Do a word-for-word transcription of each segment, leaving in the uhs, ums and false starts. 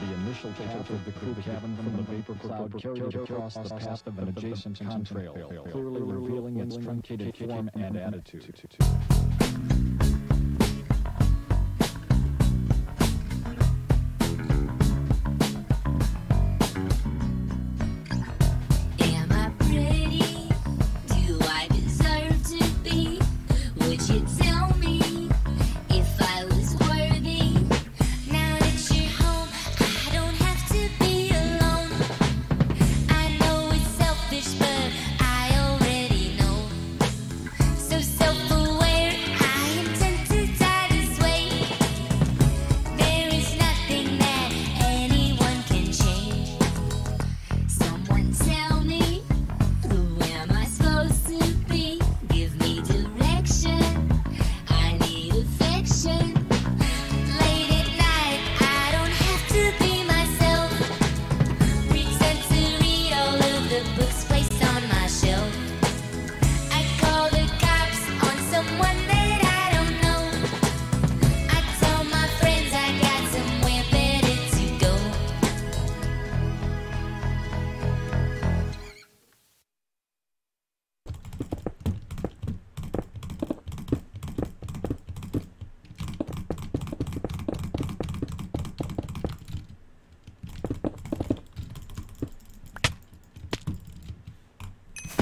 The initial path of the crew cabin from the vapor cloud carried across the path of an adjacent contrail, clearly revealing its truncated form and attitude.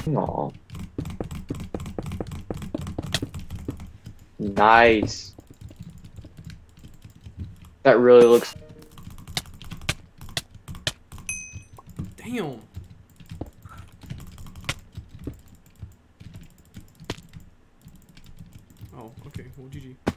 Aww. Nice. That really looks. Damn. Oh, okay. Well, G G.